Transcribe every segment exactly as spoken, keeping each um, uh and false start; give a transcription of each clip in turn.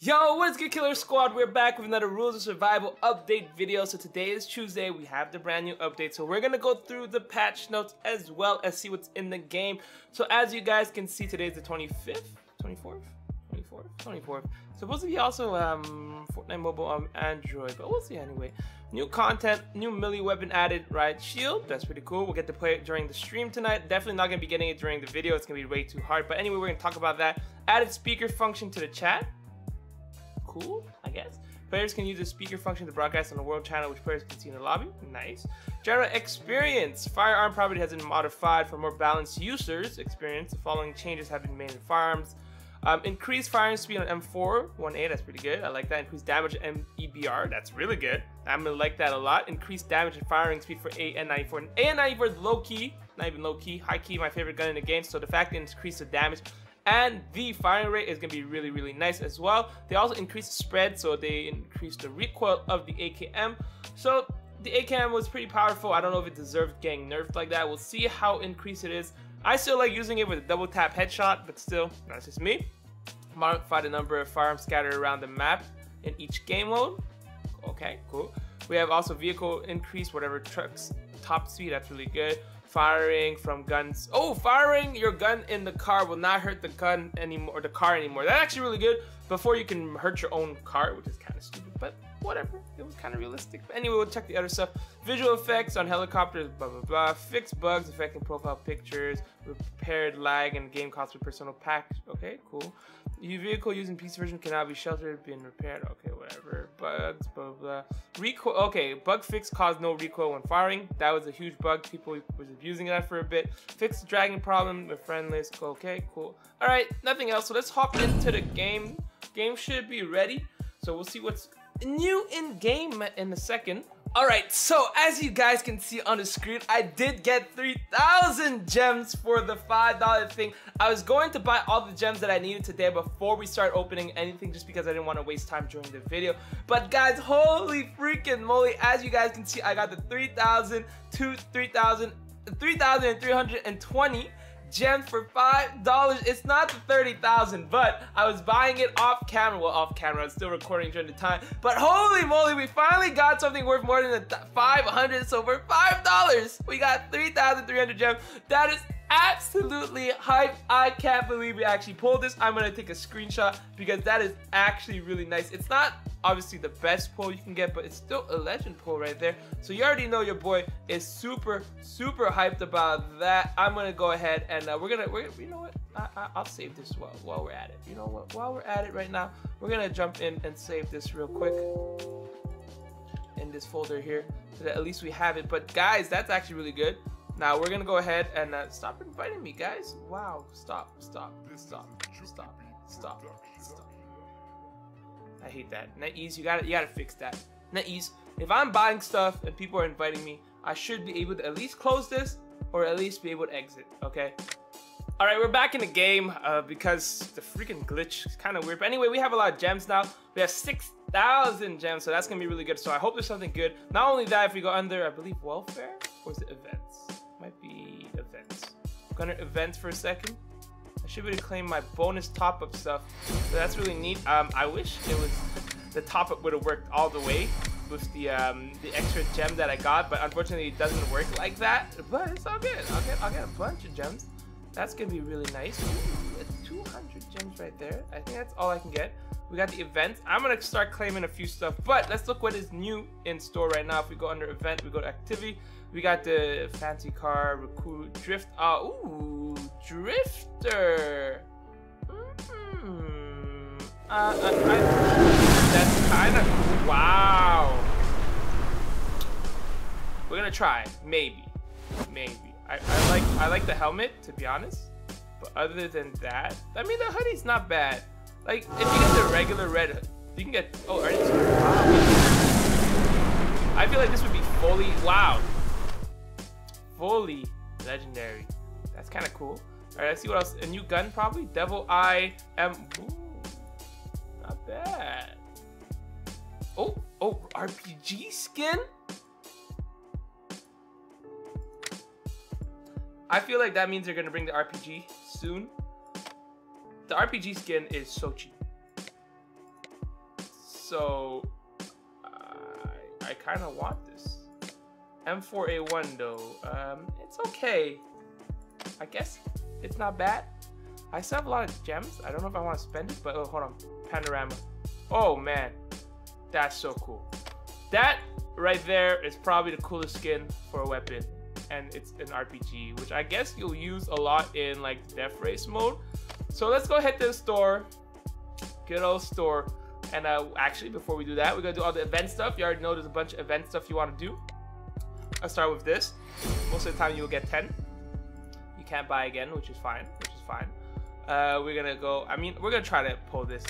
Yo, what is good, Killer Squad? We're back with another Rules of Survival update video. So today is Tuesday. We have the brand new update. So we're going to go through the patch notes as well as see what's in the game. So as you guys can see, today is the twenty-fifth, twenty-fourth, twenty-fourth, twenty-fourth. Supposed to be also um, Fortnite Mobile on Android, but we'll see anyway. New content, new melee weapon added, Riot Shield. That's pretty cool. We'll get to play it during the stream tonight. Definitely not going to be getting it during the video. It's going to be way too hard. But anyway, we're going to talk about that. Added speaker function to the chat. Cool, I guess. Players can use the speaker function to broadcast on the world channel, which players can see in the lobby. Nice. General experience. Firearm property has been modified for more balanced users' experience. The following changes have been made in firearms. Um, increased firing speed on M four A one, that's pretty good. I like that. Increased damage at M E B R, that's really good. I'm gonna like that a lot. Increased damage and firing speed for A and ninety-four. And A and ninety-four is low key, not even low key, high key, my favorite gun in the game. So the fact that it increased the damage and the firing rate is going to be really, really nice as well. They also increased the spread, so they increased the recoil of the A K M. So the A K M was pretty powerful. I don't know if it deserved getting nerfed like that. We'll see how increased it is. I still like using it with a double tap headshot, but still, that's just me. Modify the number of firearms scattered around the map in each game mode. Okay, cool. We have also vehicle increase, whatever trucks, top speed, that's really good. Firing from guns. Oh, firing your gun in the car will not hurt the gun anymore, or the car anymore. That's actually really good. Before, you can hurt your own car, which is kind of stupid, but whatever. It was kind of realistic. But anyway, we'll check the other stuff. Visual effects on helicopters, blah, blah, blah. Fix bugs affecting profile pictures. Repaired lag and game costs for personal packs. Okay, cool. Your vehicle using P C version cannot be sheltered, being repaired. Okay, whatever. Bugs, blah, blah, blah. Recoil. Okay, bug fix caused no recoil when firing. That was a huge bug. People was abusing that for a bit. Fix the dragging problem with friend list. Okay, cool. All right, nothing else. So let's hop into the game. Game should be ready. So we'll see what's new in game in a second. All right, so as you guys can see on the screen, I did get three thousand gems for the five dollar thing. I was going to buy all the gems that I needed today before we start opening anything, just because I didn't want to waste time during the video. But guys, holy freaking moly, as you guys can see, I got the three thousand, two thousand, three thousand three hundred twenty gems for five dollars. It's not the thirty thousand, but I was buying it off camera. Well, off camera, I was still recording during the time. But holy moly, we finally got something worth more than five hundred. So for five dollars, we got three thousand three hundred gems. That is absolutely hype. I can't believe we actually pulled this. I'm gonna take a screenshot because that is actually really nice. It's not obviously the best pull you can get, but it's still a legend pull right there. So you already know your boy is super, super hyped about that. I'm gonna go ahead and uh, we're gonna, we're, you know what? I, I, I'll save this while while we're at it. You know what? While we're at it right now, we're gonna jump in and save this real quick in this folder here, so that at least we have it. But guys, that's actually really good. Now we're gonna go ahead and uh, stop inviting me, guys. Wow, stop, stop, stop, stop, stop, stop. I hate that. NetEase, you gotta, you gotta fix that. NetEase, if I'm buying stuff and people are inviting me, I should be able to at least close this or at least be able to exit, okay? All right, we're back in the game uh, because the freaking glitch is kind of weird. But anyway, we have a lot of gems now. We have six thousand gems, so that's gonna be really good. So I hope there's something good. Not only that, if we go under, I believe, welfare, or is it events? Might be events. Go under events for a second. I should be able to claim my bonus top-up stuff. So that's really neat. Um, I wish it was the top-up would have worked all the way with the um, the extra gem that I got, but unfortunately it doesn't work like that. But it's all good. I'll get I'll get a bunch of gems. That's gonna be really nice. Ooh, it's two hundred gems right there. I think that's all I can get. We got the events. I'm gonna start claiming a few stuff, but let's look what is new in store right now. If we go under event, we go to activity. We got the fancy car, recruit, drift. Uh, ooh, drifter. Mm-hmm. uh, uh, that's kind of wow. We're gonna try, maybe, maybe. I, I like I like the helmet, to be honest. But other than that, I mean the hoodie's not bad. Like if you get the regular red hood, you can get. Oh, already. Wow. I feel like this would be fully wow. Fully legendary. That's kind of cool. All right, let's see what else. A new gun, probably. Devil Eye M. Ooh, not bad. Oh, oh, R P G skin. I feel like that means they're gonna bring the R P G soon. The R P G skin is so cheap. So I, I kind of want this. M four A one though, um, it's okay. I guess it's not bad. I still have a lot of gems. I don't know if I want to spend it, but oh, hold on. Panorama. Oh man, that's so cool. That right there is probably the coolest skin for a weapon. And it's an R P G, which I guess you'll use a lot in like death race mode. So let's go head to the store. Good old store. And uh, actually, before we do that, we're gonna do all the event stuff. You already know there's a bunch of event stuff you want to do. I'll start with this. Most of the time, you will get ten. You can't buy again, which is fine. Which is fine. Uh, we're gonna go. I mean, we're gonna try to pull this.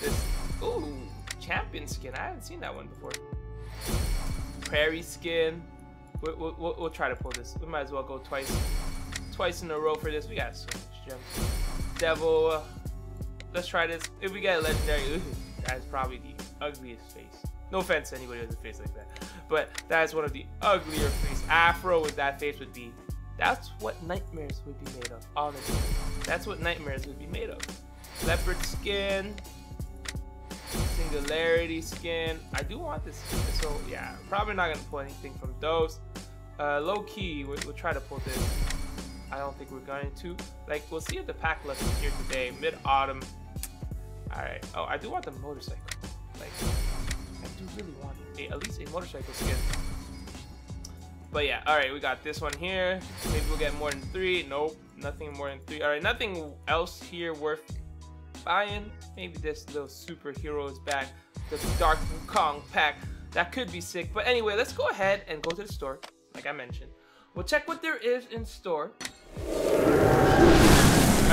This. Ooh, champion skin. I haven't seen that one before. Prairie skin. We'll, we'll, we'll try to pull this. We might as well go twice, twice in a row for this. We got so much gems. Devil. Uh, let's try this. If we get a legendary, ooh, that is probably the ugliest face. No offense to anybody who has a face like that, but that is one of the uglier faces. Afro with that face would be. That's what nightmares would be made of. Honestly, that's what nightmares would be made of. Leopard skin. Singularity skin. I do want this skin, so yeah, probably not gonna pull anything from those. Uh, low key, we'll, we'll try to pull this. I don't think we're going to. Like, we'll see if the pack left is here today, mid autumn. All right. Oh, I do want the motorcycle. Like, I do really want a, at least a motorcycle skin. But yeah, all right, we got this one here. Maybe we'll get more than three. Nope, nothing more than three. All right, nothing else here worth buying. Maybe this little superhero is back. The Dark Wukong pack. That could be sick. But anyway, let's go ahead and go to the store, like I mentioned. We'll check what there is in store. All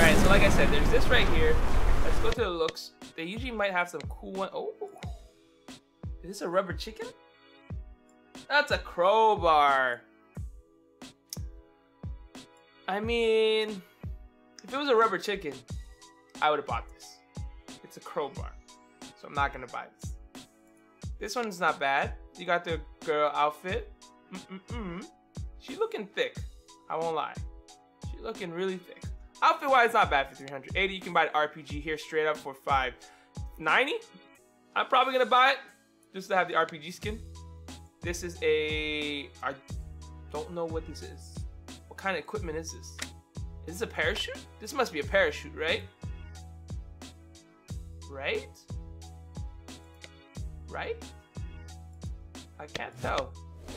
right, so like I said, there's this right here. Let's go to the looks. They usually might have some cool one. Oh, is this a rubber chicken? That's a crowbar. I mean, if it was a rubber chicken, I would have bought this. It's a crowbar, so I'm not gonna buy this. This one's not bad. You got the girl outfit. Mm-mm-mm. She looking thick. I won't lie. She looking really thick. Outfit wise, not bad for three hundred eighty. You can buy the R P G here straight up for five ninety. I'm probably gonna buy it just to have the R P G skin. This is a, I don't know what this is. What kind of equipment is this? Is this a parachute? This must be a parachute, right? Right? Right? I can't tell.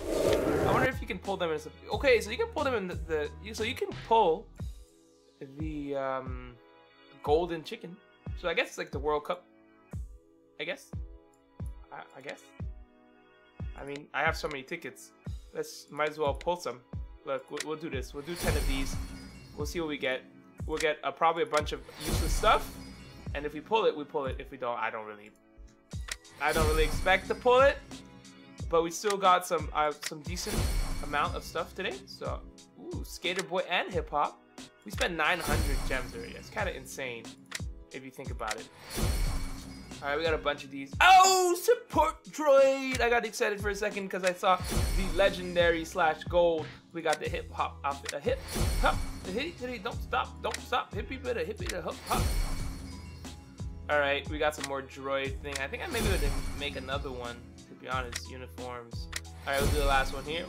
I wonder if you can pull them in something. Okay, so you can pull them in the, the you, so you can pull the um, golden chicken. So I guess it's like the World Cup. I guess. I, I guess. I mean, I have so many tickets. Let's might as well pull some. Look, we'll, we'll do this. We'll do ten of these. We'll see what we get. We'll get a, probably a bunch of useless stuff. And if we pull it, we pull it. If we don't, I don't really, I don't really expect to pull it. But we still got some uh, some decent amount of stuff today. So, ooh, Skater Boy and Hip Hop. We spent nine hundred gems already. It's kind of insane if you think about it. All right, we got a bunch of these. Oh, support droid! I got excited for a second because I saw the legendary slash gold. We got the hip hop outfit. A hip hop, a hip, hip, don't stop, don't stop. Hippie bit, a hippie, a hip hop. All right, we got some more droid thing. I think I maybe would make another one. Be honest, uniforms. All right, we'll do the last one here.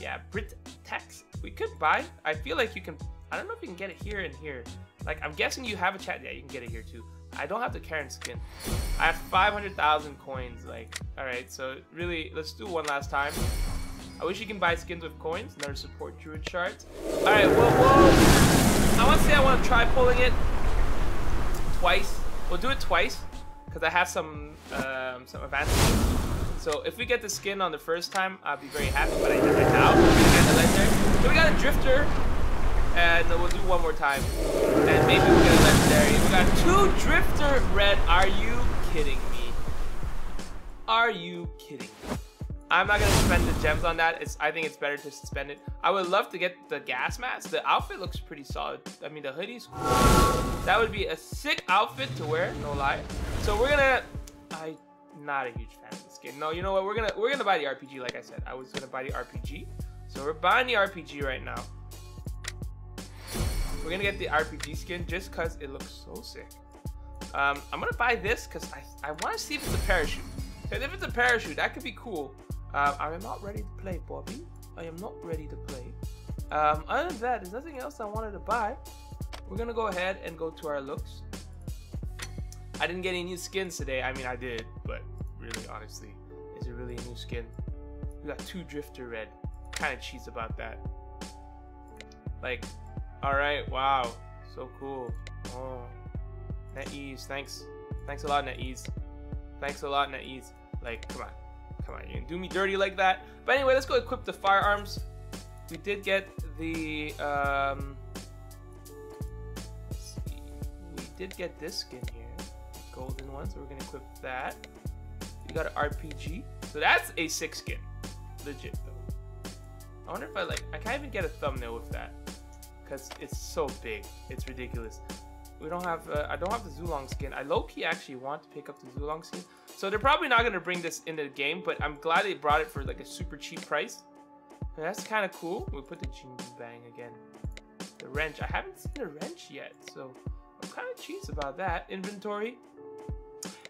Yeah, Brit Tax. We could buy. I feel like you can. I don't know if you can get it here and here. Like, I'm guessing you have a chat. Yeah, you can get it here too. I don't have the Karen skin. I have five hundred thousand coins. Like, all right. So really, let's do one last time. I wish you can buy skins with coins. Another support druid shards. All right. Whoa, whoa. I want to say I want to try pulling it twice. We'll do it twice. Because I have some um, some advantages. So if we get the skin on the first time, I'll be very happy, but I doubt we're gonna get the legendary. So we got a drifter, and we'll do one more time. And maybe we'll get a legendary. We got two drifter red. Are you kidding me? Are you kidding me? I'm not gonna spend the gems on that. It's, I think it's better to spend it. I would love to get the gas mask. The outfit looks pretty solid. I mean, the hoodie's cool. That would be a sick outfit to wear, no lie. So we're gonna, I'm not a huge fan of this skin. No, you know what? We're gonna we're gonna buy the R P G, like I said. I was gonna buy the R P G. So we're buying the R P G right now. We're gonna get the R P G skin just cause it looks so sick. Um, I'm gonna buy this because I, I want to see if it's a parachute. Because if it's a parachute, that could be cool. Uh, I am not ready to play, Bobby. I am not ready to play. Um, other than that, there's nothing else I wanted to buy. We're gonna go ahead and go to our looks. I didn't get any new skins today. I mean, I did, but really, honestly, is it really a new skin? We got two Drifter Red. Kind of cheats about that. Like, all right, wow, so cool. Oh, NetEase, thanks, thanks a lot, NetEase, thanks a lot, NetEase. Like, come on, come on, you can do me dirty like that. But anyway, let's go equip the firearms. We did get the. Um, let's see, we did get this skin here. Golden one, so we're gonna equip that. We got an R P G, so that's a six skin, legit though. I wonder if I like. I can't even get a thumbnail with that because it's so big, it's ridiculous. We don't have. Uh, I don't have the Zulong skin. I low key actually want to pick up the Zulong skin, so they're probably not gonna bring this into the game. But I'm glad they brought it for like a super cheap price. And that's kind of cool. We put the Jing Bang again. The wrench. I haven't seen the wrench yet, so I'm kind of cheesed about that. Inventory.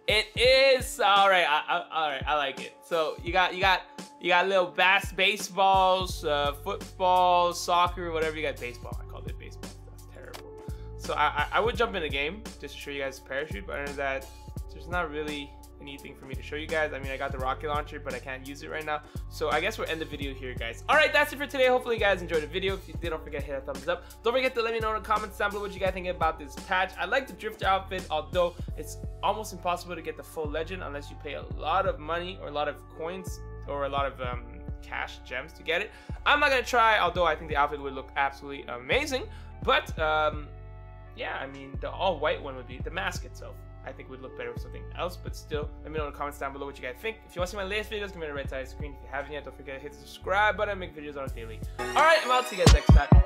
It is all right. I, I, all right, I like it. So you got you got you got little bass baseballs, uh, football, soccer, whatever you got. Baseball. I called it baseball. That's terrible. So I, I I would jump in the game just to show you guys the parachute, but other than that, there's not really anything for me to show you guys. I mean, I got the rocket launcher, but I can't use it right now. So I guess we'll end the video here, guys. All right, that's it for today. Hopefully you guys enjoyed the video. If you did, don't forget to hit a thumbs up. Don't forget to let me know in the comments down below what you guys think about this patch. I like the Drifter outfit, although it's almost impossible to get the full legend unless you pay a lot of money or a lot of coins or a lot of um, cash gems to get it. I'm not gonna try, although I think the outfit would look absolutely amazing. But um, yeah, I mean, the all white one would be the mask itself. I think would look better with something else, but still, let me know in the comments down below what you guys think. If you want to see my latest videos, give me the right side of the screen. If you haven't yet, don't forget to hit the subscribe button. I make videos on a daily. Alright, I'm out. See you guys next time.